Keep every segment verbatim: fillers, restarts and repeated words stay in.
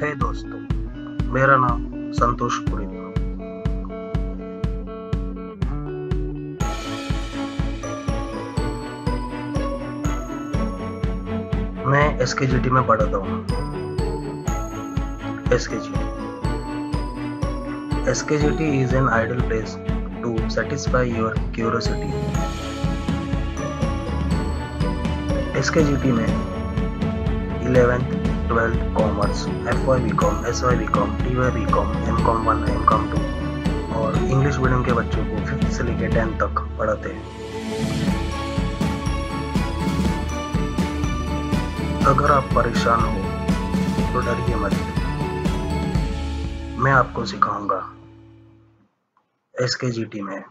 है दोस्तों, मेरा नाम संतोष कुरिल। मैं एसकेजीटी में पढ़ता हूँ। SKGT SKGT is an ideal place to satisfy your curiosity. SKGT में eleventh, twelfth commerce, F Y B com, S Y B com, D Y B com, M com one, M com two और English medium के बच्चों को fifth से लेकर tenth तक पढ़ाते हैं। अगर आप परेशान हो तो डरिए मत, मैं आपको सिखाऊंगा एसकेजीटी में।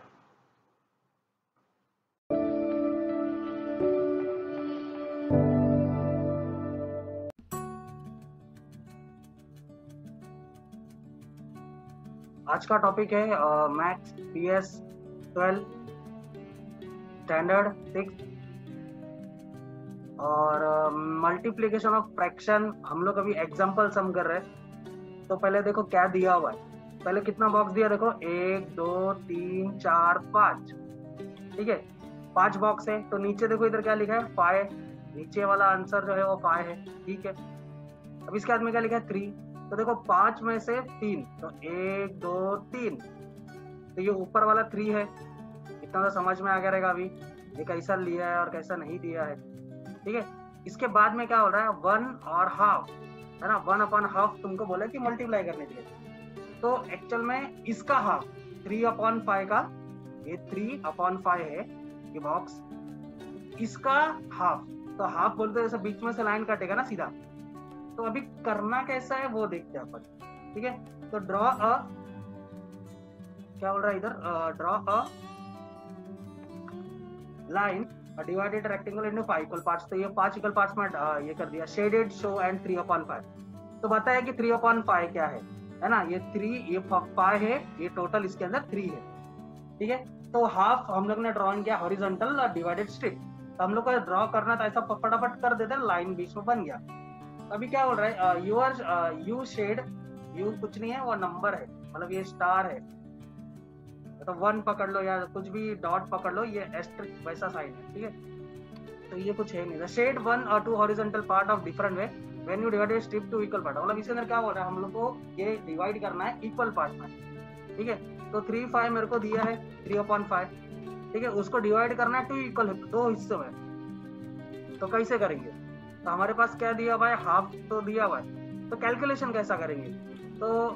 आज का टॉपिक है maths B S twelfth standard six और मल्टीप्लिकेशन ऑफ फ्रैक्शन। हम लोग अभी एग्जांपल सम कर रहे हैं, तो पहले देखो क्या दिया हुआ है। पहले कितना बॉक्स दिया देखो, एक दो तीन चार पाँच, ठीक है, पांच बॉक्स है। तो नीचे देखो इधर क्या लिखा है, फाइव। नीचे वाला आंसर जो है वो फाइव है, ठीक है। अब इसके बाद में क्या लिखा है, थ्री। तो देखो पांच में से तीन, तो एक दो तीन, तो ये ऊपर वाला थ्री है। इतना तो समझ में आ गया रहेगा अभी ये कैसा लिया है और कैसा नहीं दिया है, ठीक है। इसके बाद में क्या हो रहा है, वन और हाफ है ना, वन अपॉन हाफ तुमको बोले कि मल्टीप्लाई करने के लिए। तो एक्चुअल में इसका हाफ थ्री अपॉन फाइव का, ये थ्री अपॉन फाइव है ये बॉक्स, इसका हाफ। तो हाफ बोलते जैसे बीच में से लाइन काटेगा ना सीधा। तो अभी करना कैसा है वो देखते हैं अपन, ठीक है। तो ड्रॉ अ, क्या बोल रहा है इधर, draw a line divided rectangle into five equal parts. तो ये पांच इक्वल पार्ट्स में ये कर दिया, shaded show and three upon five. तो बताया कि थ्री अपॉन फाइव क्या है, है ना। ये थ्री, ये फाइव है, ये टोटल इसके अंदर थ्री है, ठीक है। तो हाफ हम लोग ने ड्रॉइंग किया हॉरिजॉन्टल डिवाइडेड स्ट्रिप। तो हम लोग को ड्रॉ करना था ऐसा, फटाफट कर देते, लाइन बीच में बन गया। अभी क्या बोल रहा है, यूर यू शेड, यू कुछ नहीं है वो नंबर है, मतलब ये स्टार है, तो वन पकड़ लो या कुछ भी डॉट पकड़ लो, ये एस्ट्रिक वैसा साइन है, ठीक है। तो ये कुछ है नहीं। शेड वन और two horizontal part of different way when you divide strip two equal part. मतलब इसके अंदर क्या बोल रहा है, हम लोग को ये डिवाइड करना है इक्वल पार्ट में, ठीक है। तो थ्री फाइव मेरे को दिया है, थ्री अपॉन फाइव, ठीक है, उसको डिवाइड करना है टू इक्वल, दो हिस्सों में। तो कैसे करेंगे, तो हमारे पास क्या दिया भाई, हाफ तो दिया भाई। तो कैलकुलेशन कैसा करेंगे, तो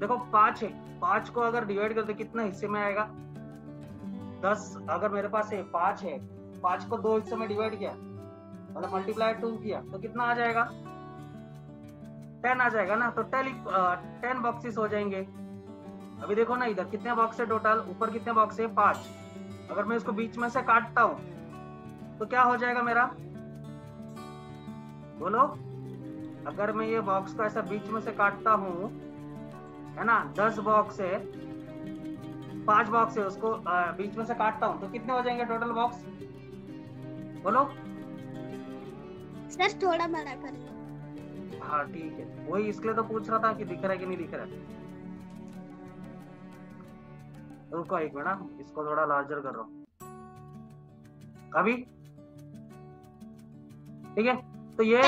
देखो पांच है, पांच को अगर डिवाइड करते कितने हिस्से में आएगा, दस। अगर मेरे पास है पांच है, पांच को दो हिस्से में डिवाइड किया मतलब मल्टीप्लाई टू किया, तो कितना आ जाएगा, टेन आ जाएगा ना। तो टेन टेन बॉक्सेस हो जाएंगे। अभी देखो ना इधर कितने बॉक्स है टोटल, ऊपर कितने बॉक्स है, पांच। अगर मैं इसको बीच में से काटता हूँ तो क्या हो जाएगा मेरा, बोलो। अगर मैं ये बॉक्स को ऐसा बीच में से काटता हूँ, है ना, दस बॉक्स है, पांच बॉक्स है, उसको आ, बीच में से काटता हूँ तो कितने हो जाएंगे टोटल बॉक्स, बोलो। सर थोड़ा बड़ा कर लो। हाँ ठीक है, वही इसलिए तो पूछ रहा था कि दिख रहा है कि नहीं दिख रहा है। रुको एक मिनट, इसको थोड़ा लार्जर कर रहा हूँ अभी, ठीक है। तो ये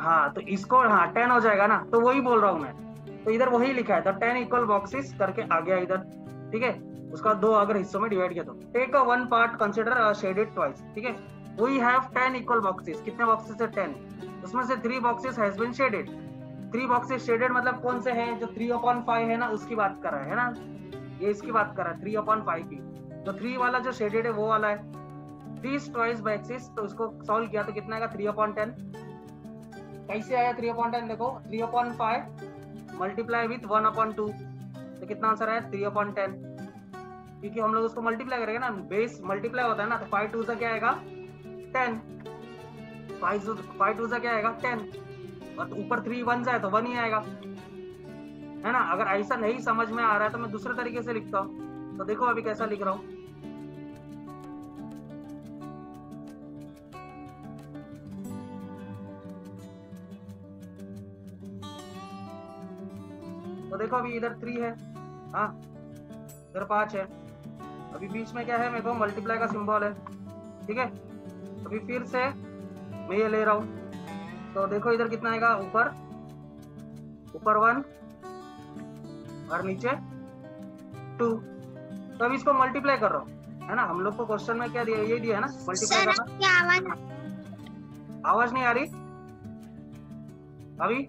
हाँ, तो इसको हाँ टेन हो जाएगा ना, तो वही बोल रहा हूँ मैं। तो इधर वही लिखा है, तो टेन इक्वल बॉक्सेस करके आ गया इधर, ठीक है। उसका दो अगर हिस्सों में डिवाइड किया तो take a one part consider shaded twice, ठीक है। We have ten equal boxes, कितने बॉक्सेस है, टेन। उसमें से three boxes has been shaded. Three boxes shaded मतलब कौन से हैं, जो थ्री अपॉन फाइव है ना उसकी बात कर रहा है, है ना, ये इसकी बात कर रहा है थ्री अपॉन फाइव की। तो थ्री वाला जो शेडेड है वो वाला है। थ्री ट्वाइस बाय एक्सिस, तो उसको सॉल्व किया तो कितना आएगा, थ्री अपॉन टेन। कैसे आया थ्री अपॉन टेन, देखो three upon five multiply with one upon two, तो कितना आंसर आया, थ्री अपॉन टेन। क्योंकि हम लोग उसको मल्टीप्लाई करेंगे ना, बेस मल्टीप्लाई होता है ना, तो फाइव टू से क्या आएगा, टेन। फाइव फाइव टू से क्या आएगा, टेन, और ऊपर थ्री वन जाए तो वन ही आएगा, है ना। अगर ऐसा नहीं समझ में आ रहा है तो मैं दूसरे तरीके से लिखता हूँ। तो देखो अभी कैसा लिख रहा हूँ, तो देखो अभी इधर थ्री है, हाँ इधर पाँच है, अभी बीच में क्या है मेरे को मल्टीप्लाई का सिंबल है, ठीक है। अभी फिर से मैं ये ले रहा हूँ, तो देखो इधर कितना आएगा, ऊपर ऊपर वन और नीचे टू। तो अभी इसको मल्टीप्लाई कर रहा हूँ, है ना। हम लोग को क्वेश्चन में क्या दिया, ये दिया है ना, मल्टीप्लाई करना। आवाज नहीं आ रही अभी,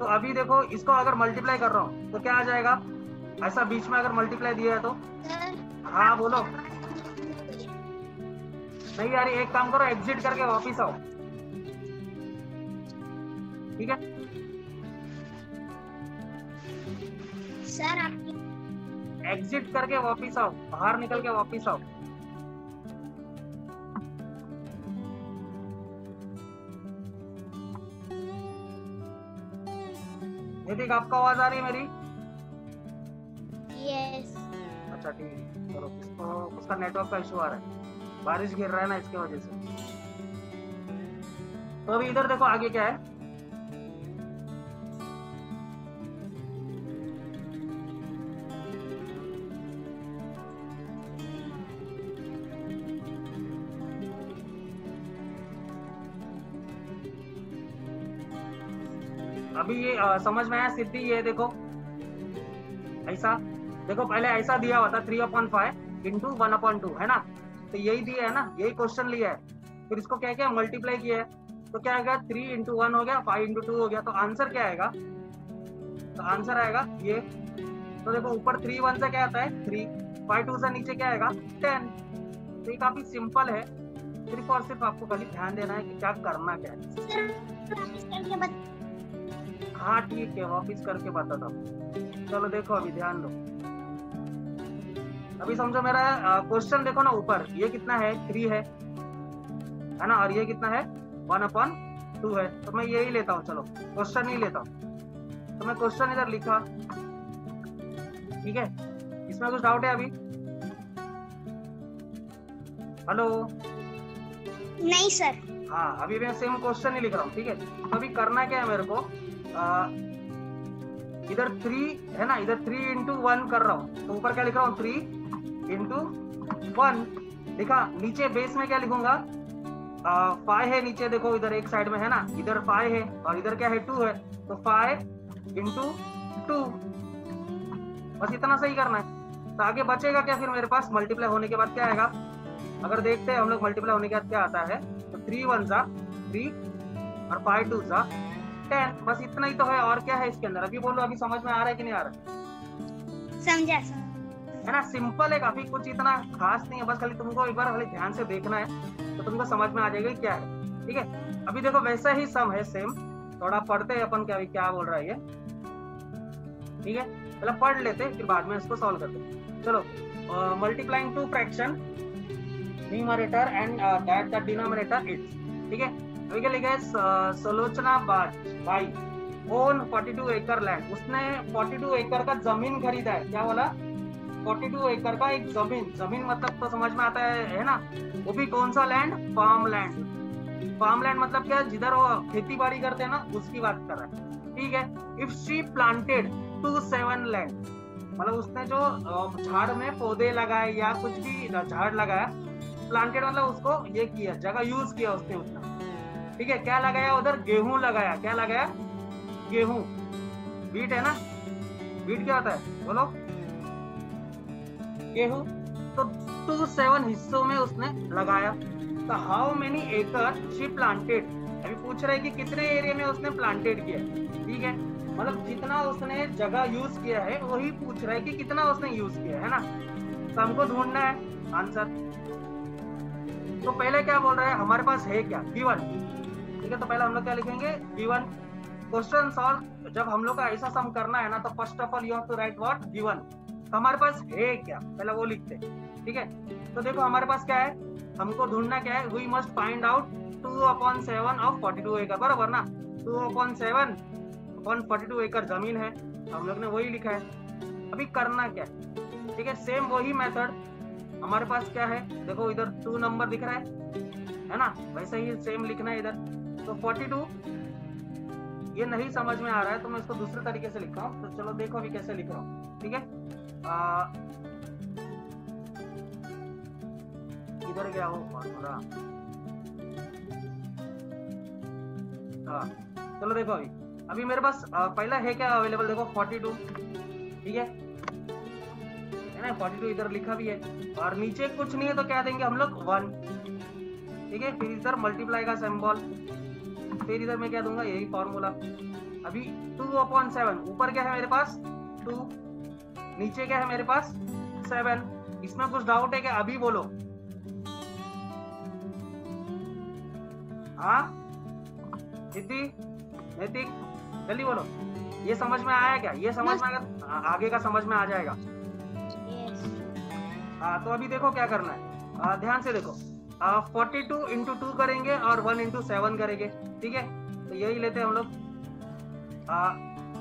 तो अभी देखो इसको अगर मल्टीप्लाई कर रहा हूँ तो क्या आ जाएगा, ऐसा बीच में अगर मल्टीप्लाई दिया है तो। हाँ बोलो, नहीं यार एक काम करो एग्जिट करके वापिस आओ, ठीक है सर। आप एग्जिट करके वापिस आओ, बाहर निकल के वापिस आओ। ठीक, आपका आवाज आ रही है मेरी? यस। अच्छा ठीक है, चलो इसको, उसका नेटवर्क का इशू आ रहा है, बारिश गिर रहा है ना इसके वजह से। तो अभी इधर देखो आगे क्या है, अभी ये आ, समझ में आया सिद्धि? ये देखो ऐसा, देखो पहले ऐसा दिया हुआ था three upon five into one upon two, है ना। तो यही दिया है ना, यही क्वेश्चन लिया है, फिर इसको क्या क्या मल्टीप्लाई किया है, तो क्या आएगा थ्री इंटू वन हो गया, फाइव इंटू टू हो गया। तो आंसर क्या आएगा, तो आंसर आएगा ये। तो देखो ऊपर थ्री वन से क्या आता है थ्री, फाइव टू से नीचे क्या आएगा टेन। तो ये काफी सिंपल है, सिर्फ और सिर्फ आपको खाली ध्यान देना है कि क्या करना क्या है। हाँ ठीक है, वापिस करके बताता हूँ। चलो देखो अभी ध्यान दो, अभी समझो मेरा क्वेश्चन देखो ना, ऊपर ये कितना है थ्री है, है ना, और ये कितना है वन अपॉन टू है। तो मैं यही लेता हूँ, चलो क्वेश्चन ही लेता हूँ। तो मैं क्वेश्चन इधर लिखा, ठीक है। इसमें कुछ डाउट है अभी? हेलो, नहीं सर। हाँ अभी मैं सेम क्वेश्चन ही लिख रहा हूँ, ठीक है। तो अभी करना क्या है मेरे को, आ, इधर थ्री है ना, इधर थ्री इंटू वन कर रहा हूँ, तो ऊपर क्या लिख रहा हूँ थ्री इंटू वन लिखा। नीचे बेस में क्या लिखूंगा, फाइव है नीचे, देखो इधर एक साइड में है ना, इधर फाइव है और इधर क्या है टू है। तो फाइव इंटू टू, बस इतना सही करना है। तो आगे बचेगा क्या फिर मेरे पास, मल्टीप्लाई होने के बाद क्या आएगा, अगर देखते हैं हम लोग मल्टीप्लाई होने के बाद क्या आता है। तो थ्री वन सा थ्री और फाइव टू सा टेन, बस इतना ही तो है, और क्या है इसके अंदर। अभी बोलो, अभी समझ में आ रहा है कि नहीं आ रहा? समझा है ना, सिंपल है काफी, कुछ इतना खास नहीं है, बस खाली तुमको एक बार खाली ध्यान से देखना है तो तुमको समझ में आ जाएगा क्या है, ठीक है। अभी देखो वैसा ही सम है, सेम। थोड़ा पढ़ते हैं अपन, क्या अभी क्या बोल रहा है ये, ठीक है। पहले पढ़ लेते फिर बाद में इसको सॉल्व करते। चलो, multiplying two fraction numerator and that the denominator it's, ठीक है। अभी क्या लिखा है, सलोचना बाई ओन बयालीस एकड़ लैंड, उसने बयालीस एकड़ का जमीन खरीदा है। क्या बोला, बयालीस एकड़ का एक जमीन, जमीन मतलब तो समझ में आता है है ना। वो भी कौन सा land, farm land. Farm land मतलब क्या, जिधर वो खेती बाड़ी करते हैं ना, उसकी बात कर रहा है, ठीक है। If she planted two seven land, मतलब उसने जो झाड़ में पौधे लगाए या कुछ भी झाड़ लगाया, प्लांटेड मतलब उसको ये किया, जगह यूज किया उसने उसका, ठीक है। क्या लगाया उधर, गेहूं लगाया। क्या लगाया, गेहूं, बीट है ना, बीट क्या होता है बोलो, गेहूं। तो टू सेवन हिस्सों में उसने लगाया। तो how many acre she planted, अभी पूछ रहा है कि कितने एरिया में उसने प्लांटेड किया, ठीक है। मतलब जितना उसने जगह यूज किया है वही पूछ रहा है कि कितना उसने यूज किया है ना। तो हमको ढूंढना है आंसर। तो पहले क्या बोल रहा है, हमारे पास है क्या गिवन, ठीक है। तो पहले हम लोग क्या लिखेंगे, गिवन। क्वेश्चन सॉल्व जब हम लोग का ऐसा सम करना है ना, तो first of all you have to write what, given. हमारे पास है क्या, पहले वो लिखते, ठीक है। तो देखो हमारे पास क्या है, हमको ढूंढना क्या है, we must find out two upon seven of forty two एकड़, बराबर ना, two upon seven upon forty two एकड़ जमीन है, हम लोग ने वही लिखा है। अभी करना क्या है, ठीक है, सेम वही मेथड। हमारे पास क्या है, देखो इधर टू नंबर दिख रहा है है ना, वैसे ही सेम लिखना है इधर। तो बयालीस ये नहीं समझ में आ रहा है तो मैं इसको दूसरे तरीके से लिख रहा हूँ। तो चलो देखो अभी कैसे लिख रहा हूँ, ठीक है। इधर गया हो थोड़ा, हाँ चलो देखो अभी अभी मेरे पास पहला है क्या अवेलेबल, देखो बयालीस, ठीक है ना, बयालीस इधर लिखा भी है और नीचे कुछ नहीं है तो क्या देंगे हम लोग वन, ठीक है। फिर इधर मल्टीप्लाई का सिंबल, फिर इधर मैं क्या दूंगा यही फॉर्मूला। अभी टू अपॉन सेवन, ऊपर क्या है मेरे पास टू, नीचे क्या है मेरे पास सेवन। इसमें कुछ डाउट है क्या अभी बोलो, हाँ दीदी नैतिक जल्दी बोलो, ये समझ में आया क्या, ये समझ में आएगा, आगे का समझ में आ जाएगा। हाँ तो अभी देखो क्या करना है, आ, ध्यान से देखो, फोर्टी टू इंटू टू करेंगे और वन इंटू सेवन करेंगे, ठीक है। तो यही लेते हैं हम लोग,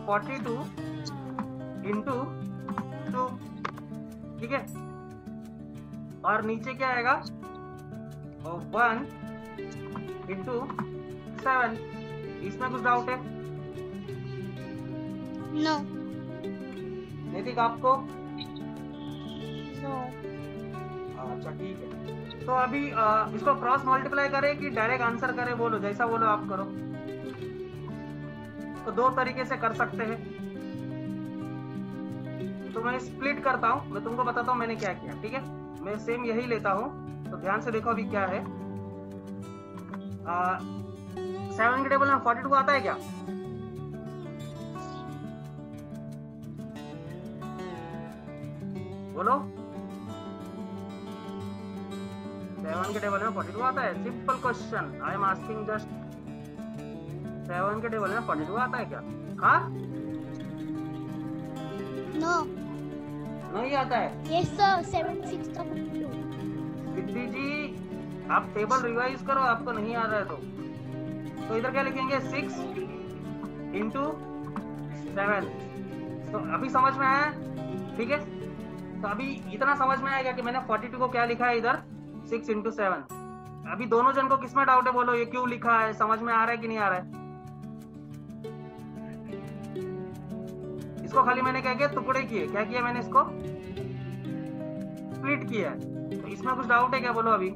फोर्टी टू इंटू टू, ठीक है। और नीचे क्या आएगा वन इंटू सेवन, इसमें कुछ डाउट है नो नैतिक आपको, अच्छा ठीक है। तो अभी इसको क्रॉस मल्टीप्लाई करें कि डायरेक्ट आंसर करें बोलो, जैसा बोलो आप करो। तो दो तरीके से कर सकते हैं, तो मैं स्प्लिट करता हूँ, मैं तुमको बताता हूँ मैंने क्या किया, ठीक है। मैं सेम यही लेता हूँ, तो ध्यान से देखो अभी क्या है, आ, सेवन के टेबल में फोर्टी टू आता है क्या, बोलो सेवन के टेबल में फोर्टी टू आता है, simple question I am asking just, seven के टेबल में फोर्टी टू आता है क्या, हाँ नो नहीं आता है, yes sir seven six forty two. Siddhi ji आप टेबल रिवाइज करो, आपको नहीं आ रहा है तो तो इधर क्या लिखेंगे सिक्स इंटू सेवन। तो अभी समझ में आया, ठीक है। तो अभी इतना समझ में आएगा कि मैंने फोर्टी टू को क्या लिखा है इधर सिक्स इंटू सेवन। अभी दोनों जन को किसमें डाउट है बोलो, ये क्यों लिखा है, समझ में आ रहा है कि नहीं आ रहा है। इसको खाली मैंने क्या किया टुकड़े किए, क्या किया मैंने इसको स्प्लिट किया है। तो इसमें कुछ डाउट है क्या बोलो अभी,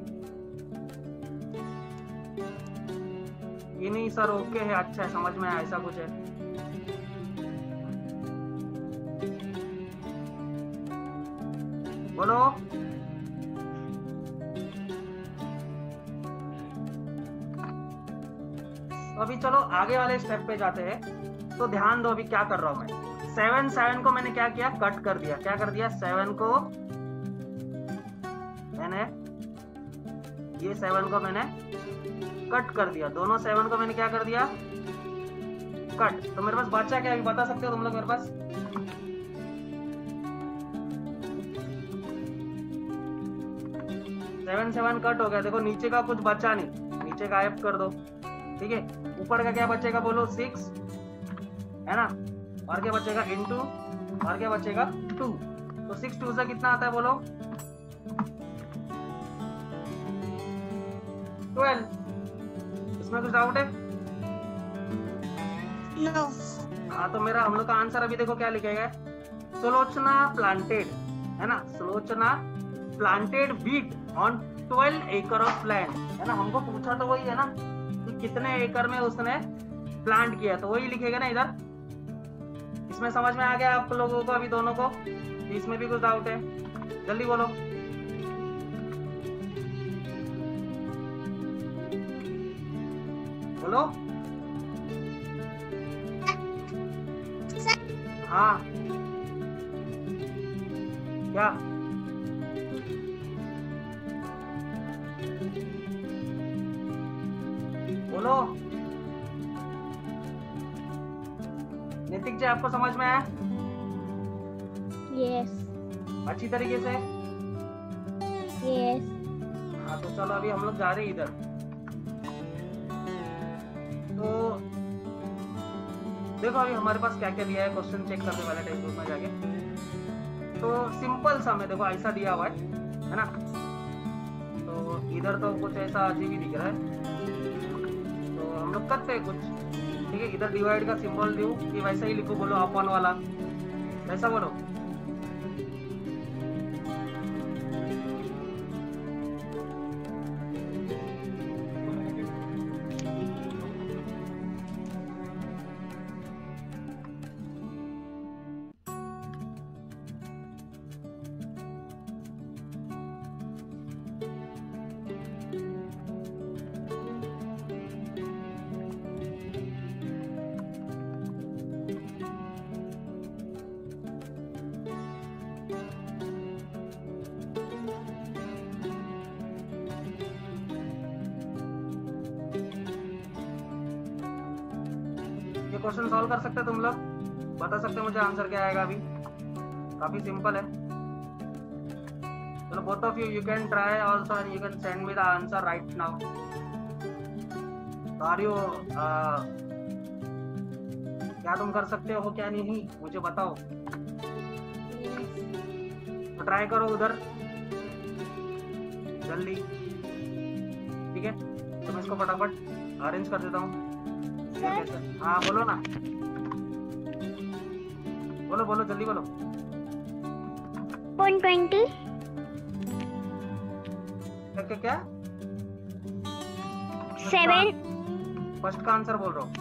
ये नहीं सर ओके है, अच्छा है समझ में आया, ऐसा कुछ है। बोलो अभी चलो आगे वाले स्टेप पे जाते हैं, तो ध्यान दो अभी क्या कर रहा हूं मैं। सेवन सेवन को मैंने क्या किया कट कर दिया, क्या कर दिया सेवन को मैंने, ये सेवन को मैंने कट कर दिया, दोनों सेवन को मैंने क्या कर दिया कट। तो मेरे पास बचा क्या अभी बता सकते हो तुम लोग, मेरे पास सेवन सेवन कट हो गया, देखो नीचे का कुछ बचा नहीं, नीचे का गायब कर दो, ठीक है। ऊपर का क्या बचेगा बोलो सिक्स है ना, और क्या बचेगा इंटू और क्या बचेगा टू। तो सिक्स टू से कितना आता है बोलो ट्वेल्व। इसमें कुछ डाउट है नो। हाँ तो मेरा हम लोग का आंसर अभी देखो क्या लिखेगा, सुलोचना प्लांटेड है ना, Sulochana planted wheat on twelve एकड़ ऑफ लैंड है ना। हमको पूछा तो वही है ना कि कितने एकड़ में उसने प्लांट किया, तो वही लिखेगा ना इधर। इसमें समझ में आ गया आप लोगों को अभी दोनों को, इसमें भी कुछ डाउट है जल्दी बोलो। बोलो हाँ क्या बोलो नैतिक जी आपको समझ में आया, यस अच्छी तरीके से, यस हाँ। तो चलो अभी हम लोग जा रहे हैं इधर, तो देखो अभी हमारे पास क्या क्या दिया है, क्वेश्चन चेक करने वाला टाइप ग्रुप में जाके। तो सिंपल सा में देखो ऐसा दिया हुआ है है ना, तो इधर तो कुछ ऐसा अजीब ही दिख रहा है, तो तो हम लोग करते हैं कुछ, ठीक है। इधर डिवाइड का सिंबल दो कि वैसा ही लिखो, बोलो अपॉन वाला वैसा बोलो। क्वेश्चन सॉल्व कर सकते हैं तुम लोग, बता सकते हो मुझे आंसर क्या आएगा। अभी काफी सिंपल है। चलो both of you you can try also and you can send me the answer right now. Are you, क्या तुम कर सकते हो क्या नहीं मुझे बताओ, तो ट्राई करो उधर जल्दी, ठीक है। तो मैं इसको फटाफट अरेंज कर देता हूँ। हाँ बोलो ना, बोलो बोलो जल्दी बोलो। वन ट्वेंटी क्या क्या सेवन फर्स्ट का आंसर बोल रहा हूँ।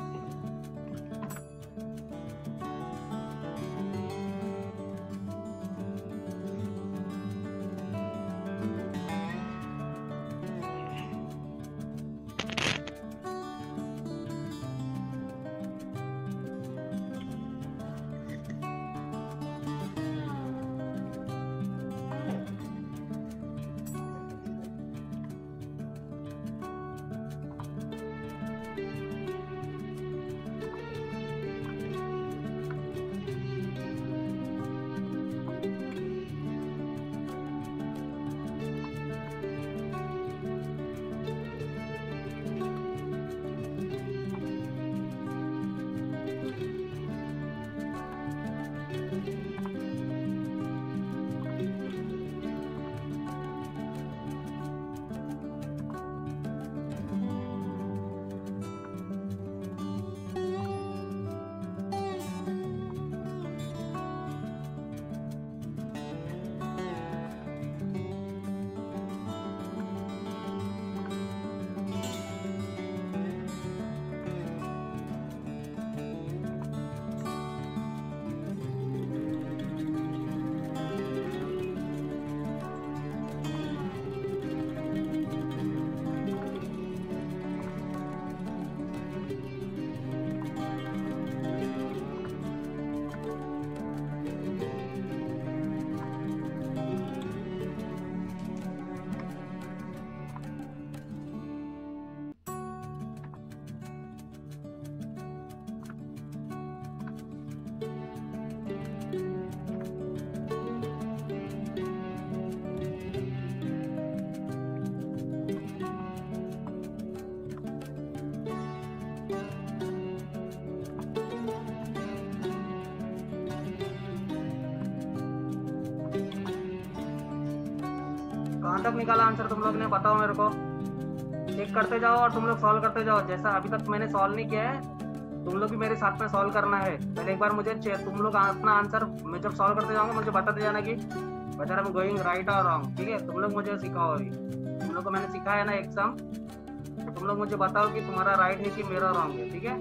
कहाँ तक निकाला आंसर तुम लोग ने, बताओ मेरे को। चेक करते जाओ और तुम लोग सॉल्व करते जाओ। जैसा अभी तक मैंने सॉल्व नहीं किया है, तुम लोग भी मेरे साथ में सॉल्व करना है। पहले एक बार मुझे तुम लोग अपना आंसर, मैं जब सॉल्व करते जाऊंगा मुझे बताते जाना कि बता रहा गोइंग राइट और रॉन्ग, ठीक है। तुम लोग मुझे सिखाओ, अभी तुम लोग को मैंने सिखाया ना एग्जाम, तुम लोग मुझे बताओ कि तुम्हारा राइट है कि मेरा रॉन्ग है, ठीक है।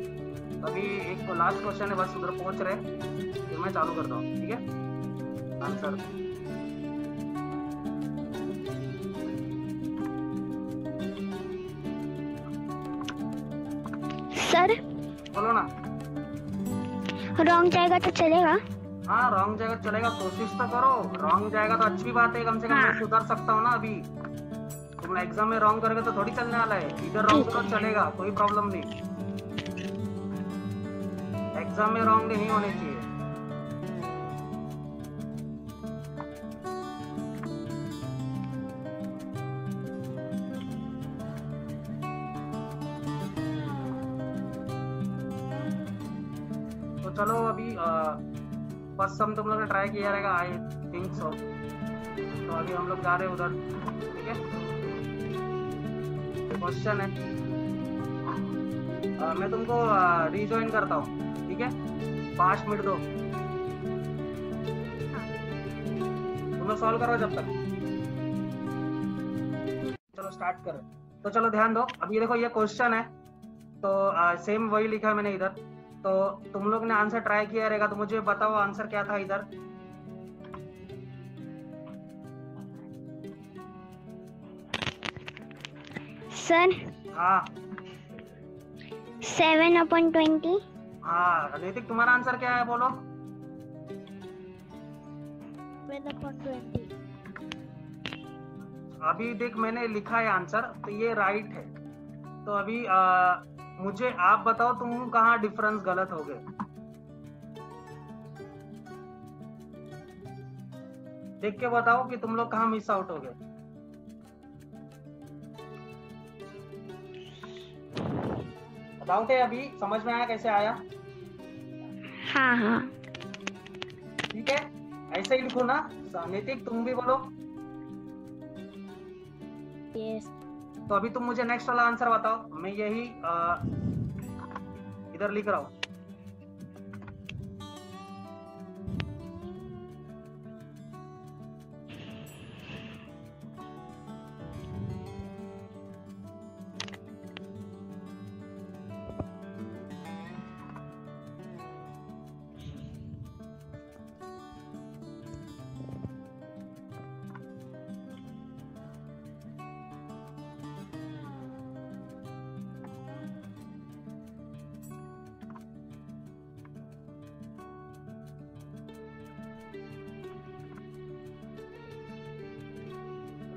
अभी एक लास्ट क्वेश्चन है, बस उधर पहुँच रहे फिर मैं चालू करता हूँ, ठीक है। आंसर सर बोलो ना। रॉन्ग जाएगा तो चलेगा? हाँ रॉन्ग जाएगा तो चलेगा, कोशिश तो करो। रॉन्ग जाएगा तो अच्छी बात है, कम से कम मैं सुधर सकता हूँ ना। अभी तुम एग्जाम में रॉन्ग करोगे तो थोड़ी चलने वाला है। इधर रॉन्ग करो चलेगा, कोई प्रॉब्लम नहीं। एग्जाम में रॉन्ग नहीं होने चाहिए। चलो अभी फर्स्ट सम तुम लोग ने ट्राई किया रहेगा, आई थिंक सो। तो अभी हम लोग जा रहे हैं उधर, ठीक है। क्वेश्चन है आ, मैं तुमको रिजॉइन करता हूँ, ठीक है? पाँच मिनट दो, तुम लोग सॉल्व करो जब तक। चलो स्टार्ट करो। तो चलो ध्यान दो, अब ये देखो ये क्वेश्चन है, तो आ, सेम वही लिखा है मैंने इधर। तो तुम लोग ने आंसर ट्राई किया रहेगा, तो मुझे बताओ आंसर क्या था इधर। सर हाँ सेवन अपॉन ट्वेंटी। हाँ ऋतिक, तुम्हारा आंसर क्या है बोलो? Twelve upon twenty. अभी देख मैंने लिखा है आंसर, तो ये राइट है। तो अभी आ, मुझे आप बताओ तुम कहाँ डिफरेंस गलत हो गए। देख के बताओ कि तुम लोग कहाँ मिस आउट हो गए। डाउट है अभी? समझ में आया कैसे आया? हाँ हाँ ठीक है, ऐसे ही लिखो ना। नीतिक तुम भी बोलो। Yes. तो अभी तुम मुझे नेक्स्ट वाला आंसर बताओ। मैं यही आ, इधर लिख रहा हूँ।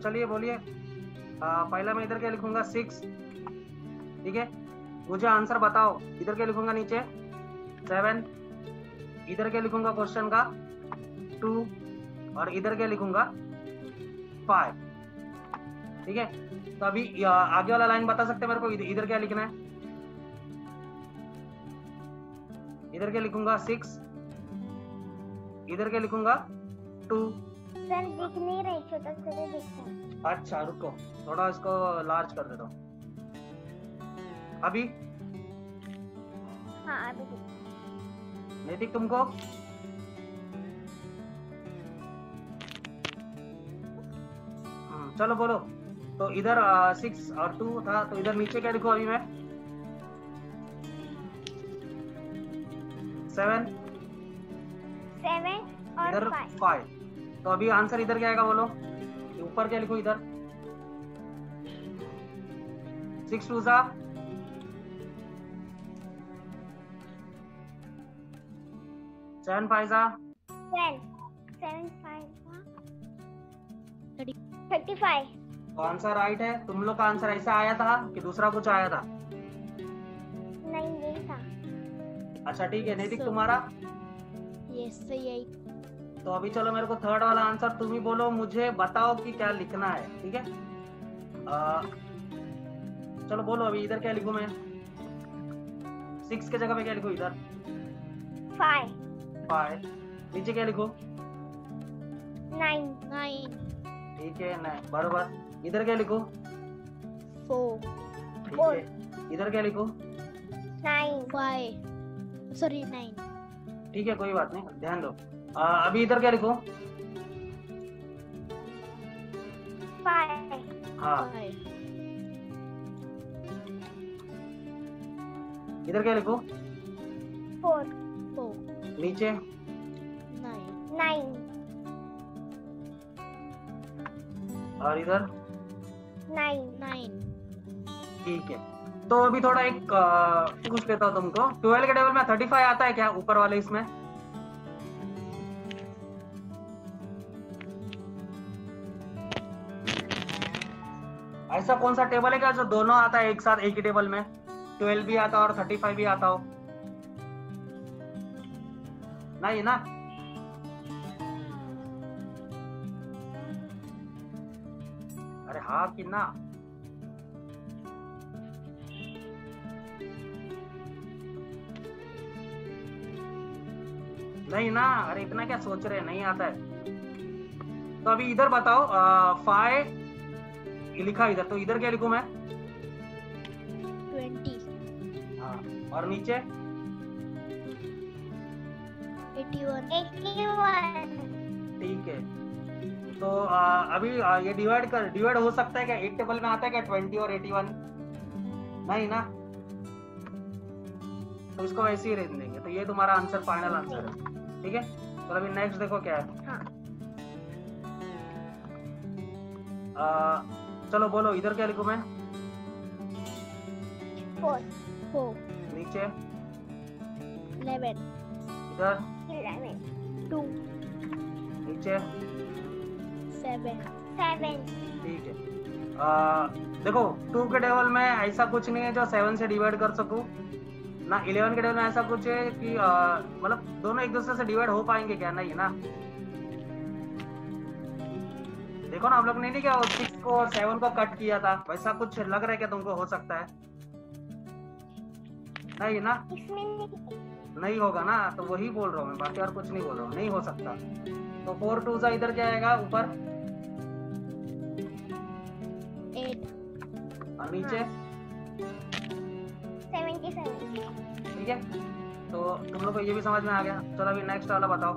चलिए बोलिए। पहला मैं इधर क्या लिखूंगा? सिक्स, ठीक है? मुझे आंसर बताओ। इधर क्या लिखूंगा नीचे? सेवन। इधर क्या लिखूंगा क्वेश्चन का? टू। और इधर क्या लिखूंगा? फाइव, ठीक है? तो अभी आगे वाला लाइन बता सकते हैं मेरे को? इधर क्या लिखना है? इधर क्या लिखूंगा? सिक्स। इधर क्या लिखूंगा? टू। सर दिख नहीं रही, छोटा छोटा दिखता है। अच्छा रुको, थोड़ा इसको लार्ज कर देता हूँ। अभी हाँ अभी नहीं दिख तुमको? चलो बोलो। तो इधर सिक्स और टू था, तो इधर नीचे क्या लिखो अभी मैं? सेवन। सेवन और फाइव। तो अभी आंसर इधर क्या आएगा बोलो? ऊपर क्या लिखो? इधर सिक्स टू सा सेवन, फाइव सा सेवन, फाइव थर्टी फाइव। तो आंसर राइट है। तुम लोग का आंसर ऐसा आया था कि दूसरा कुछ आया था? नहीं यही था। अच्छा ठीक है। नैतिक तुम्हारा? यस सर यही। तो अभी चलो मेरे को थर्ड वाला आंसर तुम ही बोलो। मुझे बताओ कि क्या लिखना है, ठीक है? आ, चलो बोलो अभी। इधर क्या लिखूं मैं? सिक्स के जगह पे क्या लिखूं? इधर फाइव। फाइव। नीचे क्या लिखूं? नाइन। नाइन, ठीक है? नाइन बराबर। इधर क्या लिखूं? फोर। इधर क्या लिखूं? नाइन। फाइव सॉरी नाइन, ठीक है? कोई बात नहीं, ध्यान दो। आ, अभी इधर क्या लिखो? फाइव। हाँ इधर क्या लिखो? फोर। फोर। नीचे? नाइन। नाइन। और इधर? नाइन। नाइन, ठीक है? तो अभी थोड़ा एक पूछ लेता हूँ तुमको। ट्वेल्व के टेबल में थर्टी फाइव आता है क्या ऊपर वाले इसमें? ऐसा कौन सा टेबल है क्या जो दोनों आता है एक साथ एक ही टेबल में? ट्वेल्व भी आता और थर्टी फाइव भी आता हो? नहीं ना? अरे हाँ कि ना? नहीं ना? अरे इतना क्या सोच रहे, नहीं आता है। तो अभी इधर बताओ फाइव लिखा इधर, तो इधर क्या लिखूं मैं? ट्वेंटी। और नीचे इक्यावन। ठीक है, तो आ, अभी आ, ये डिवाइड कर डिवाइड हो सकता है क्या? एक टेबल में आता है क्या ट्वेंटी और इक्यावन? नहीं ना, तो इसको ऐसे ही रहने देंगे। तो ये तुम्हारा आंसर फाइनल आंसर है। ठीक है, तो अभी नेक्स्ट देखो क्या है। हाँ। आ, चलो बोलो, इधर क्या लिखूं मैं? Four, four. नीचे इलेवन। इधर इलेवन, टू। नीचे सेवन, सेवन। ठीक है, आ, देखो टू के टेबल में ऐसा कुछ नहीं है जो सेवन से डिवाइड कर सकूं ना, इलेवन के टेबल में ऐसा कुछ है कि मतलब दोनों एक दूसरे से डिवाइड हो पाएंगे क्या? नहीं ना। देखो ना, हम लोग ने नहीं क्या सिक्स को और सेवन को कट किया था, वैसा कुछ लग रहा है क्या तुमको? हो सकता है नहीं ना, नहीं होगा ना, तो वही बोल रहा हूँ मैं, बाकी और कुछ नहीं बोल रहा हूँ। नहीं हो सकता, तो फोर टू सा इधर क्या आएगा? ऊपर एट और नीचे सेवेंटी सेवन। ठीक है, तो तुम लोग को ये भी समझ में आ गया। चलो अभी नेक्स्ट वाला बताओ।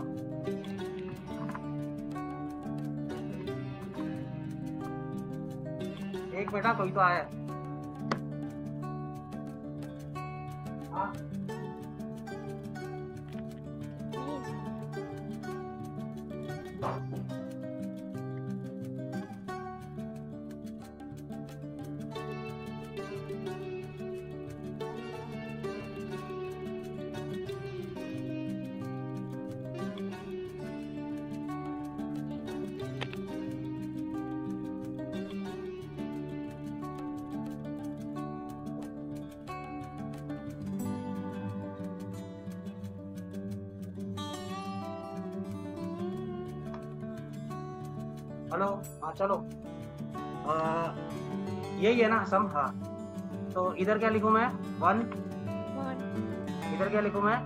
एक बेटा कोई तो आया। आ? हेलो, हाँ चलो, आ, यही है ना सम। हाँ, तो इधर क्या लिखूं मैं? वन। इधर क्या लिखूं मैं?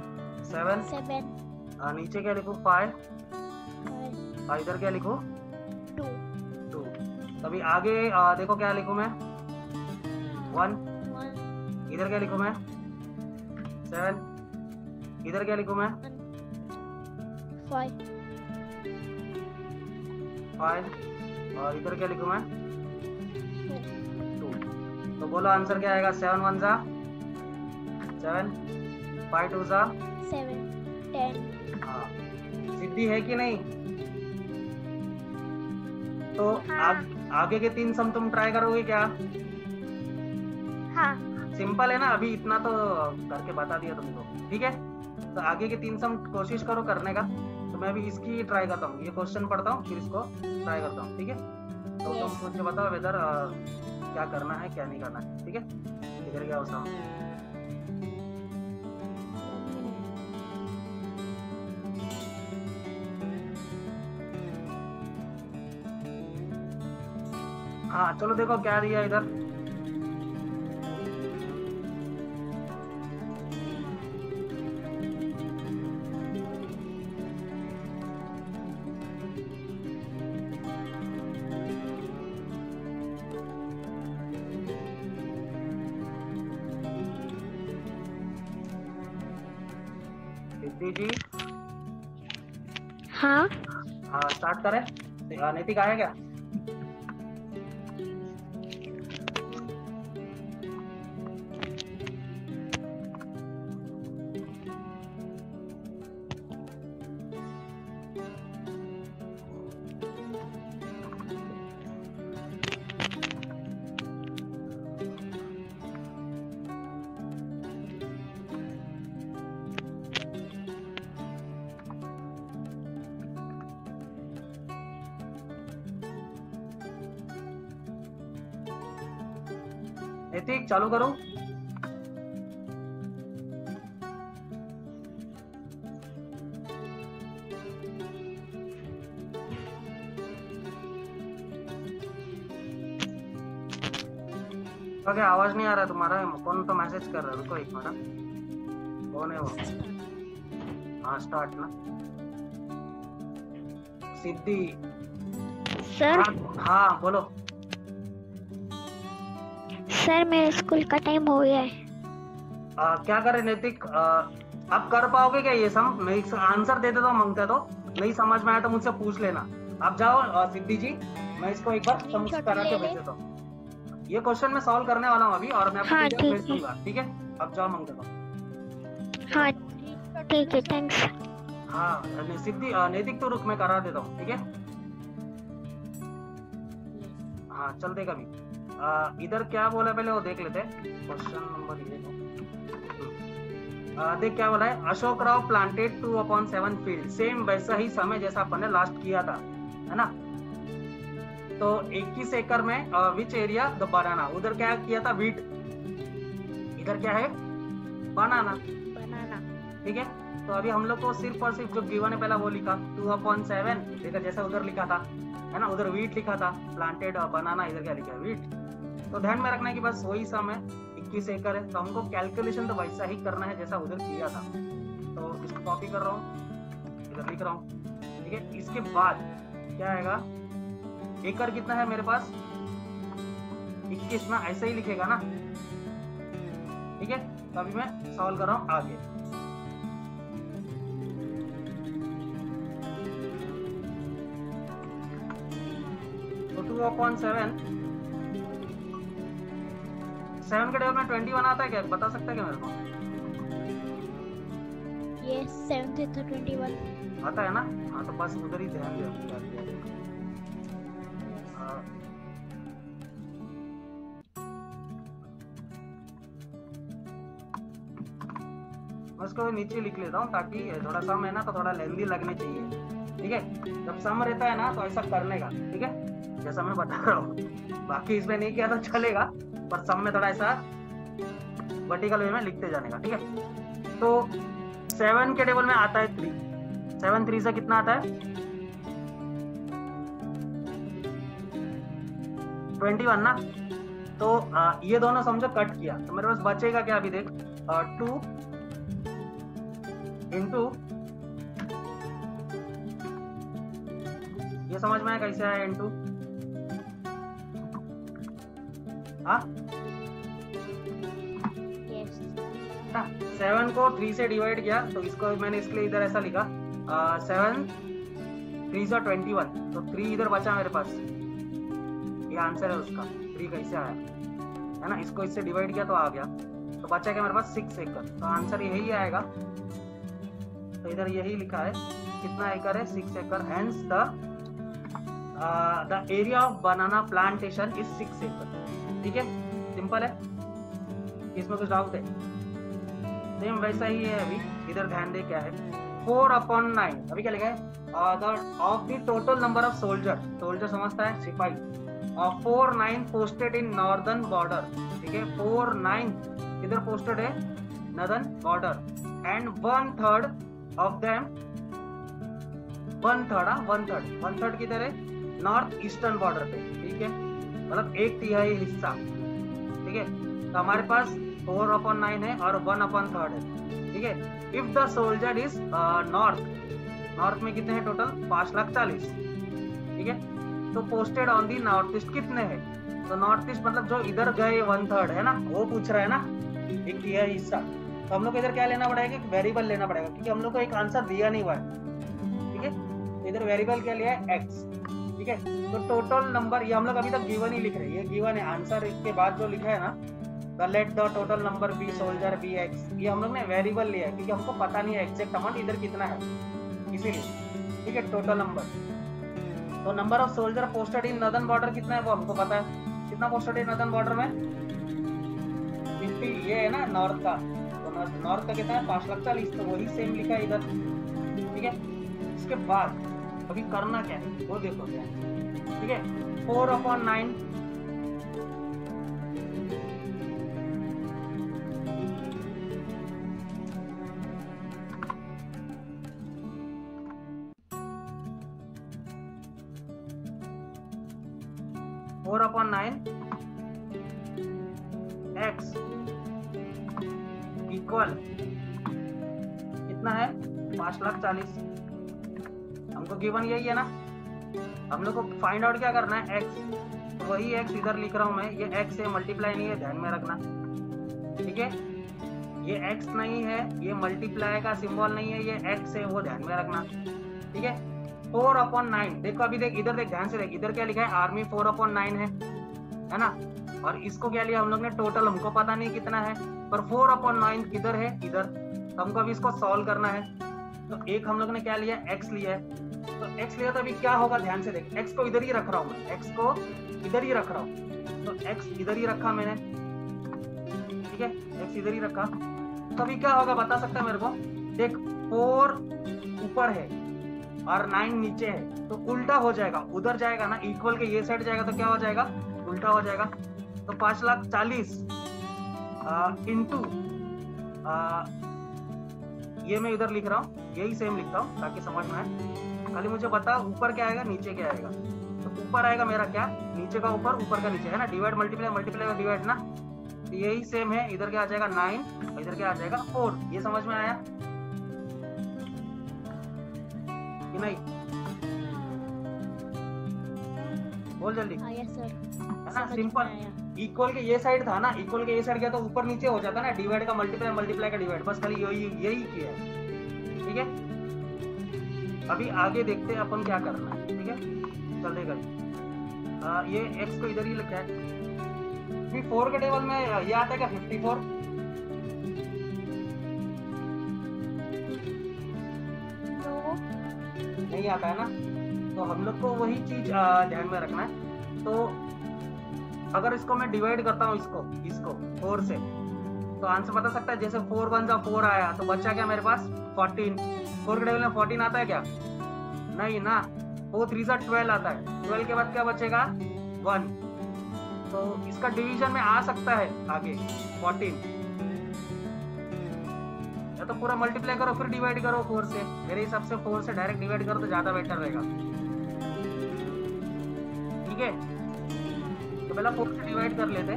सेवन। सेवन। नीचे क्या लिखूं? फाइव। और इधर क्या लिखूं? टू। टू। तभी आगे आ, देखो क्या लिखूं मैं? वन। इधर क्या लिखूं मैं? सेवन। इधर क्या लिखूं मैं? फाइव। और इधर क्या लिखूं मैं? टू। तो बोलो आंसर क्या आएगा? सेवन वन जा सेवन, फाइव टू जा सेवन, टेन। हाँ, सिद्धि है कि नहीं? तो हाँ। आग, आगे के तीन सम तुम ट्राई करोगे क्या? हाँ, सिंपल है ना, अभी इतना तो करके बता दिया तुमको। ठीक है, तो आगे के तीन सम कोशिश करो करने का। मैं अभी इसकी ट्राई करता हूँ, ये क्वेश्चन पढ़ता हूँ फिर इसको ट्राई करता हूँ। ठीक है, तो तुम yes. तो मुझे बताओ वेदर आ, क्या करना है क्या नहीं करना है। ठीक है, इधर क्या होता हूँ। हाँ चलो, देखो क्या दिया इधर। जी हाँ हाँ, स्टार्ट करें। नैतिक आया क्या? नैतिक चालू करो। ओके, आवाज नहीं आ रहा तुम्हारा। कौन तो मैसेज कर रहा है? रुको एक मिनट, कौन है वो? हाँ स्टार्ट ना। सिद्धि सर। हाँ बोलो सर, मेरे स्कूल का टाइम हो गया है। आ, क्या करें नैतिक, आप कर पाओगे क्या ये सब? मैं आंसर दे देता हूँ, मांगते तो नहीं समझ में आया तो मुझसे पूछ लेना। आप जाओ सिद्धि जी, मैं इसको एक बार समझ करा के भेज देता हूँ। ये क्वेश्चन मैं सॉल्व करने वाला हूँ अभी, और मैं आपको वीडियो भेज दूंगा, ठीक है? आप जाओ मांगते तो। हाँ ठीक है, थैंक्स। हाँ सिद्धि नैतिक तो रुक, मैं करा देता हूँ, ठीक है? हाँ चलते कभी। इधर क्या बोला पहले वो देख लेते हैं, क्वेश्चन नंबर ये आ, देख क्या बोला है। Ashok Rao planted two upon seven field, same वैसा ही समय जैसा अपन ने लास्ट किया था, है ना? तो इक्कीस एकड़ में विच एरिया द बनाना, उधर क्या किया था वीट, इधर क्या है बनाना, बनाना, ठीक है? तो अभी हम लोग को सिर्फ और सिर्फ जो गिवन है पहला वो लिखा, टू अपॉन सेवन जैसा उधर लिखा था, है ना? उधर वीट लिखा था, प्लांटेड बनाना, इधर क्या लिखा वीट। तो ध्यान में रखना है कि बस वही समय इक्कीस एकड़ है, तो हमको कैलकुलेशन तो वैसा ही करना है जैसा उधर किया था। तो इसको कॉपी कर रहा हूँ, इधर लिख रहा हूँ, ठीक है? इसके बाद क्या आएगा, एकड़ कितना है मेरे पास इक्कीस में, ऐसे ही लिखेगा ना, ठीक है? तो अभी मैं सॉल्व कर रहा हूँ आगे। तो टू अपॉन सेवन, सेवन के डेवर में ट्वेंटी वन आता है क्या, बता सकता है क्या मेरे को? ये सेवन से तो ट्वेंटी वन आता है ना। हाँ तो बस उधर ही ध्यान दो, उसको नीचे लिख लेता हूँ ताकि थोड़ा सम है ना तो थोड़ा लेंदी लगने चाहिए, ठीक है? जब सम रहता है ना तो ऐसा करने का, ठीक है? जैसा मैं बता रहा हूँ, बाकी इसमें नहीं किया तो चलेगा, पर सब में थोड़ा ऐसा वर्टिकल वे में लिखते जाने का, ठीक है? तो सेवन के टेबल में आता है थ्री, सेवन थ्री से कितना आता है ट्वेंटी वन ना। तो आ, ये दोनों समझो कट किया तो मेरे पास बचेगा क्या, अभी देख, टू इंटू, ये समझ में आया कैसे है इंटू? हाँ सेवन को थ्री से डिवाइड किया तो इसको मैंने इसलिए इधर ऐसा लिखा, सेवन थ्री से ट्वेंटी वन, तो थ्री इधर बचा मेरे पास, ये आंसर है उसका। थ्री कैसे आया है ना, इसको इससे डिवाइड किया तो आ गया, तो बचा क्या मेरे पास सिक्स एकड़, तो आंसर यही आएगा। तो इधर यही लिखा है, कितना एकड़ है सिक्स एकड़, hence the the area of banana plantation is six एकड़, ठीक है? सिंपल है, इसमें कुछ डाउट है? सेम वैसा ही है। अभी इधर ध्यान दे क्या है, फोर अपॉन नाइन, अभी क्या लिखा है, of the total number of soldier, soldier समझता है सिपाही, four nine posted in northern border, ठीक है? फोर नाइन इधर पोस्टेड है northern border, and one third of them, one third one third one third किधर है नॉर्थ ईस्टर्न बॉर्डर पे, ठीक है? मतलब एक तिहाई हिस्सा, ठीक है? तो हमारे पास फोर अपॉन नाइन है और वन अपॉन थर्ड है, ठीक है? If the soldier is north, north में कितने हैं टोटल पाँच लाख चालीस, ठीक है? तो posted on the north east कितने हैं, तो नॉर्थ ईस्ट मतलब जो इधर गए वन थर्ड है ना, वो पूछ रहा है ना एक तिहाई हिस्सा। तो हम लोग इधर क्या लेना पड़ेगा, वेरिएबल लेना पड़ेगा, क्योंकि हम लोग को एक आंसर दिया नहीं हुआ है, ठीक है? इधर वेरिएबल क्या लिया है एक्स, ठीक है? तो टोटल नंबर, ये हम लोग अभी तक गिवन ही लिख रहे हैं, ये गिवन है आंसर, इसके बाद जो लिखा है ना the let the total number be soldier be x, ये हम लोग ने वेरिएबल लिया है क्योंकि हमको पता नहीं है एग्जैक्ट अमाउंट इधर कितना है, इसीलिए, ठीक है? टोटल नंबर, तो number of soldier posted in northern border कितना है वो हमको पता है, कितना पोस्टेड इन नॉर्दर्न बॉर्डर में फिफ्टी, ये है ना नॉर्थ का, तो नॉर्थ का कितना है पाँच लाख चालीस, तो वही सेम लिखा है इधर, ठीक है? इसके बाद अभी करना क्या है वो देखो क्या है, ठीक है? Four upon nine, four upon nine x equal कितना है पाँच लाख चालीस, हमको गिवन यही है ना, हम लोग को फाइंड आउट क्या करना है एक्स, तो वही एक्स इधर लिख रहा हूँ मैं, ये एक्स से मल्टीप्लाई नहीं है, ध्यान में रखना, ठीक है? ये एक्स नहीं है, ये मल्टीप्लाई का सिंबल नहीं है, ये एक्स है, वो ध्यान में रखना, ठीक है। फोर अपॉन नाइन, देखो अभी देख इधर, देख ध्यान से देख, इधर क्या लिखा है, आर्मी फोर अपॉन नाइन है, है ना, और इसको क्या लिया हम लोग ने टोटल, हमको पता नहीं कितना है, पर फोर अपॉन नाइन किधर है, इधर, हमको अभी इसको सॉल्व करना है। तो एक हम लोग ने क्या लिया, एक्स लिया है, तो x लिया तो अभी क्या होगा, ध्यान से देख, x को इधर ही रख रहा हूं मैं, x को इधर ही रख रहा हूं, तो x इधर ही रखा मैंने, ठीक है, x इधर ही रखा, तो अभी क्या होगा बता सकता है मेरे को, देख फोर ऊपर है और नाइन नीचे है, तो उल्टा हो जाएगा, उधर जाएगा ना, इक्वल के ये साइड जाएगा, तो क्या हो जाएगा, उल्टा हो जाएगा। तो पांच लाख चालीस इंटू ये मैं इधर लिख रहा हूँ, यही सेम लिखता हूँ ताकि समझ में आए, खाली मुझे बता ऊपर क्या आएगा, नीचे क्या आएगा, तो ऊपर आएगा मेरा क्या, नीचे का ऊपर, ऊपर का नीचे, है ना, डिवाइड मल्टीप्लाई, मल्टीप्लाई का डिवाइड ना, तो यही सेम है, इधर क्या आ जाएगा नाइन, इधर क्या आ जाएगा फोर, ये समझ में आया कि नहीं, बोल जल्दी, है ना, सिंपल, इक्वल के ये साइड था ना, इक्वल के ये साइड गया तो ऊपर नीचे हो जाता ना, डिवाइड का मल्टीप्लाई, मल्टीप्लाई का डिवाइड, बस खाली यही यही किया है, ठीक है। अभी आगे देखते हैं अपन क्या करना है, ठीक है, चलते कर, ये x को इधर ही लिखा है, फिर फोर के टेबल में ये आता है क्या, फिफ्टी फोर, नहीं आता है ना, तो हम लोग को वही चीज ध्यान में रखना है। तो अगर इसको मैं डिवाइड करता हूँ इसको इसको फोर से, तो आंसर बता सकता है, जैसे फोर वन जा फोर आया, तो बच्चा क्या मेरे पास फोर्टीन, फोर के टेबल में फोर्टीन आता है क्या, नहीं ना, फोर थ्री सा ट्वेल्व आता है, ट्वेल्व के बाद क्या बचेगा, वन, तो इसका डिवीजन में आ सकता है आगे फोर्टीन, या तो पूरा मल्टीप्लाई करो फिर डिवाइड करो फोर से, मेरे हिसाब से फोर से डायरेक्ट डिवाइड करो तो ज्यादा बेटर रहेगा, ठीक है। तो पहला फोर से डिवाइड कर लेते,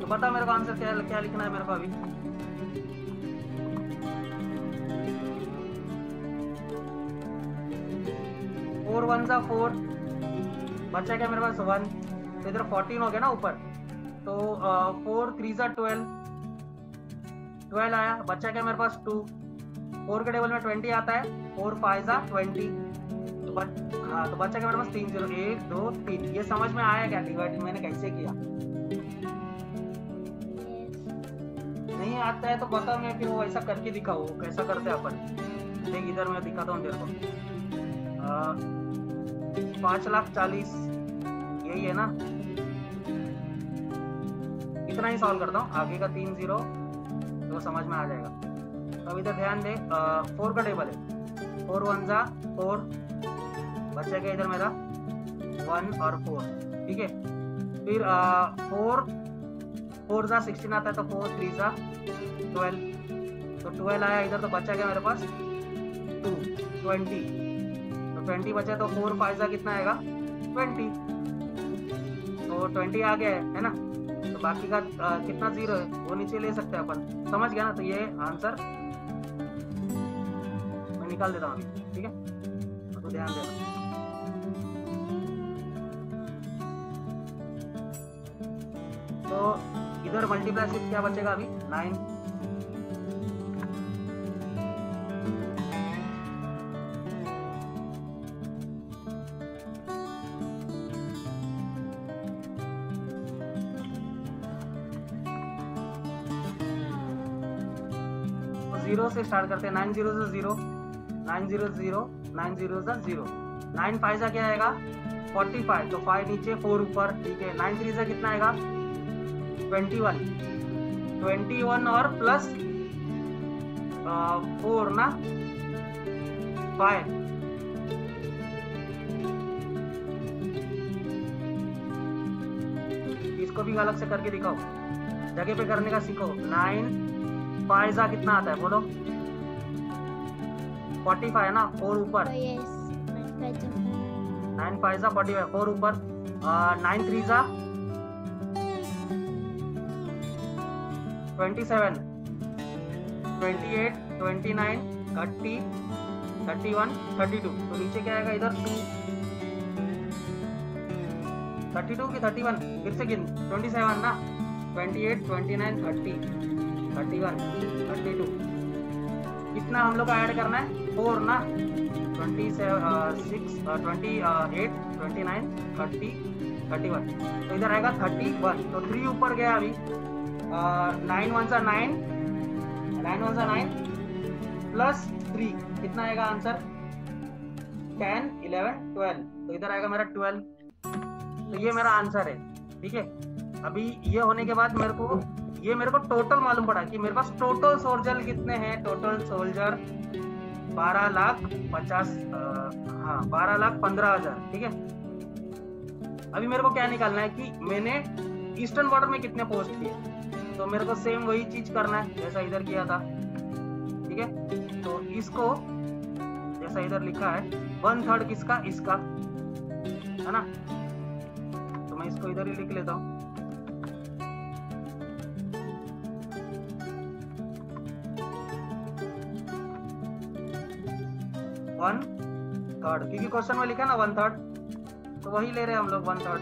तो बता मेरे को आंसर क्या क्या लिखना है मेरे को अभी, फोर वन सा फोर, बच्चा क्या मेरे पास वन, तो इधर फोर्टीन हो गया ना ऊपर, तो फोर थ्री सा ट्वेल्व, ट्वेल्व आया, बच्चा क्या मेरे पास टू, फोर के टेबल में ट्वेंटी आता है, फोर फाइव सा ट्वेंटी, तो बच, हाँ, तो बच्चा क्या मेरे पास तीन, जीरो एक दो तीन, ये समझ में आया क्या, डिवाइड मैंने कैसे किया, नहीं आता है तो बता, मैं फिर वो ऐसा करके दिखाऊ कैसा करते हैं अपन, देख इधर मैं दिखाता हूँ तेरे को, पांच लाख चालीस यही है ना, इतना ही सॉल्व करता हूँ, आगे का तीन जीरो तो समझ में आ जाएगा। तो अभी तो ध्यान दे, फोर का टेबल है, फोर वन जा फोर, बच्चा क्या इधर मेरा वन और फोर, ठीक है, फिर फोर फोर जा सिक्सटीन आता है, तो फोर थ्री जा ट्वेल्व, तो ट्वेल्व आया इधर, तो बच्चा क्या मेरे पास टू, ट्वेंटी, ट्वेंटी बचा, तो फोर फाइव का कितना आएगा ट्वेंटी, तो ट्वेंटी आ गया है, है ना, तो बाकी का आ, कितना जीरो है वो नीचे ले सकते हैं अपन, समझ गया ना, तो ये आंसर मैं निकाल देता हूँ अभी, ठीक है, तो ध्यान देना। तो इधर मल्टीप्लाई सिर्फ क्या बचेगा अभी, नाइन, जीरो से स्टार्ट करते हैं, नाइन जीरो से zero, nine zero zero, nine zero से जीरो, नाइन फाइव से क्या आएगा फोर्टी फाइव, तो फाइव नीचे फोर ऊपर, ठीक है, नाइन थ्री से कितना आएगा ट्वेंटी वन, ट्वेंटी वन और प्लस फोर ना फाइव, इसको भी अलग से करके दिखाओ, जगह पे करने का सीखो, नाइन फाइव जा कितना आता है बोलो, फोर्टी फाइव है ना, फोर ऊपर, नाइन फाइव जा फोर्टी फाइव, फोर ऊपर, नाइन थ्री जा twenty seven, twenty eight, twenty nine, thirty, thirty one, thirty two, तो नीचे क्या आएगा इधर टू, थर्टी टू की थर्टी वन, फिर से गिन, ट्वेंटी सेवन ना, twenty eight, twenty nine, thirty, thirty one, thirty two कितना हम लोग का ऐड करना है, फोर ना, twenty six, twenty eight, twenty nine, thirty, thirty one, तो इधर आएगा थर्टी वन। तो थ्री ऊपर गया अभी, नाइन वन सा नाइन, नाइन वन सा नाइन प्लस थ्री कितना आएगा आंसर, टेन, इलेवन, ट्वेल्व। तो इधर आएगा मेरा ट्वेल्व। तो ये मेरा आंसर है, ठीक है। अभी ये होने के बाद मेरे को ये मेरे को टोटल मालूम पड़ा कि मेरे पास टोटल सोल्जर कितने हैं। टोटल सोल्जर बारह लाख पचास, हाँ बारह लाख पंद्रह हजार, ठीक है। अभी मेरे को क्या निकालना है कि मैंने ईस्टर्न बॉर्डर में कितने पोस्ट किए, तो मेरे को सेम वही चीज करना है जैसा इधर किया था, ठीक है। तो इसको जैसा इधर लिखा है, वन थर्ड किसका, इसका, है ना। तो मैं इसको इधर ही लिख लेता हूँ, वन थर्ड, क्योंकि क्वेश्चन में लिखा ना वन थर्ड, तो वही ले रहे हैं हम लोग, वन थर्ड।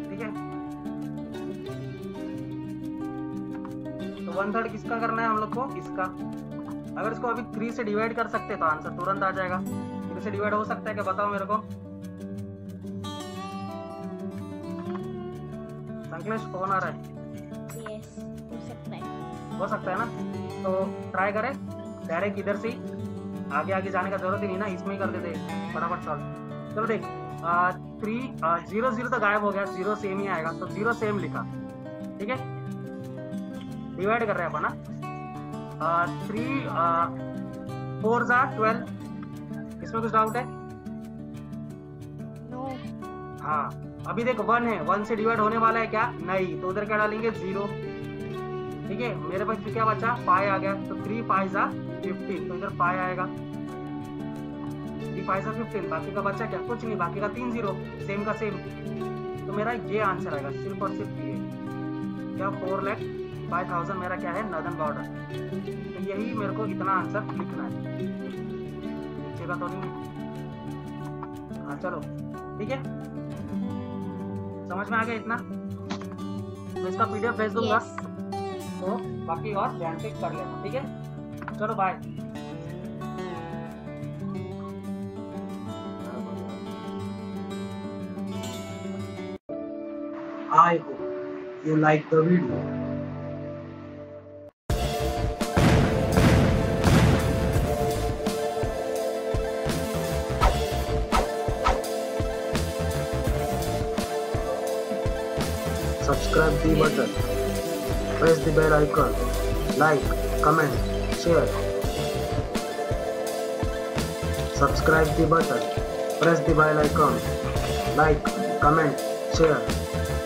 ठीक है, तो वन थर्ड किसका करना है हम लोग को, इसका। अगर इसको अभी थ्री से डिवाइड कर सकते तो आंसर तुरंत आ जाएगा। थ्री से डिवाइड हो सकता है क्या, बताओ मेरे को, होना रहा है, yes, हो सकता है, हो सकता है ना। तो ट्राई करें, डायरेक्ट इधर से आगे आगे जाने का जरूरत ही नहीं ना, इसमें ही कर देते फटाफट सॉल्व। चलो देख, थ्री जीरो जीरो तो गायब हो गया, जीरो सेम ही आएगा, तो जीरो सेम लिखा, ठीक है। डिवाइड कर रहे हैं अपन ना, थ्री फोर जा ट्वेल्व, इसमें कुछ डाउट है? no. हाँ अभी देख, वन है, वन से डिवाइड होने वाला है क्या, नहीं, तो उधर क्या डालेंगे, जीरो, ठीक है। मेरे पास क्या बचा, पाई आ गया, तो थ्री पाई जा फिफ्टीन, तो इधर पाई आएगा, थ्री पाई जा फिफ्टीन, बाकी का बचा क्या, कुछ नहीं, बाकी का तीन जीरो, सेम का सेम। तो मेरा ये आंसर आएगा, सिर्फ और सिर्फ ये क्या, फोर लैख फाइव थाउजेंड मेरा क्या है, नॉर्दर्न बॉर्डर। तो यही मेरे को इतना आंसर लिखना है, नीचे का तो नहीं, हाँ चलो ठीक है, समझ में आ गया इतना। तो इसका पीडीएफ भेज दूंगा, yes. तो बाकी और ध्यान से कर लेना, ठीक है। चलो bye. I hope you like the video. Subscribe the button, press the bell icon, like, comment, share. Subscribe the button, press the bell icon, like, comment, share.